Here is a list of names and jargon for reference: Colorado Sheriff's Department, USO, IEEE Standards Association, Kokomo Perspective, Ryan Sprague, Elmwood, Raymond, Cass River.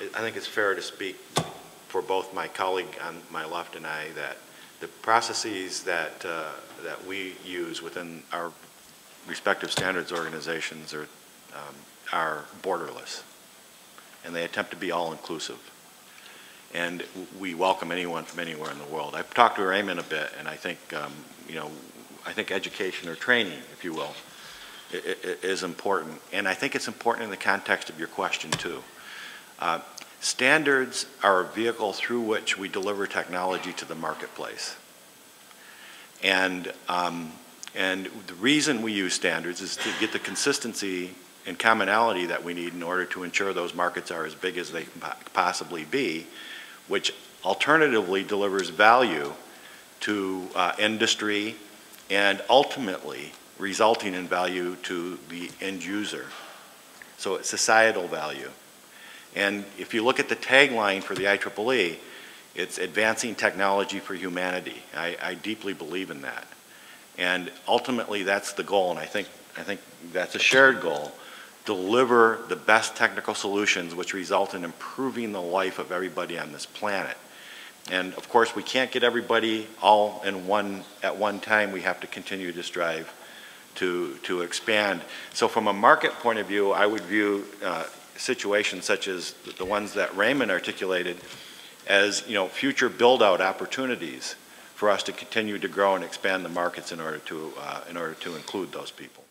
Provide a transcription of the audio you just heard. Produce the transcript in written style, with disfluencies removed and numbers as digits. I think it's fair to speak for both my colleague on my left and I that the processes that, that we use within our respective standards organizations are borderless, and they attempt to be all-inclusive. And we welcome anyone from anywhere in the world. I've talked to Raymond a bit, and I think, you know, I think education or training, if you will, is important. And I think it's important in the context of your question, too. Standards are a vehicle through which we deliver technology to the marketplace. And the reason we use standards is to get the consistency and commonality that we need in order to ensure those markets are as big as they can possibly be, which alternatively delivers value to industry and ultimately resulting in value to the end user. So it's societal value. And if you look at the tagline for the IEEE, it's advancing technology for humanity. I deeply believe in that. And ultimately that's the goal, and I think that's a shared goal. Deliver the best technical solutions which result in improving the life of everybody on this planet. And of course we can't get everybody all in one at one time. We have to continue to strive to expand. So from a market point of view, I would view situations such as the ones that Raymond articulated as, you know, future build-out opportunities for us to continue to grow and expand the markets in order to include those people.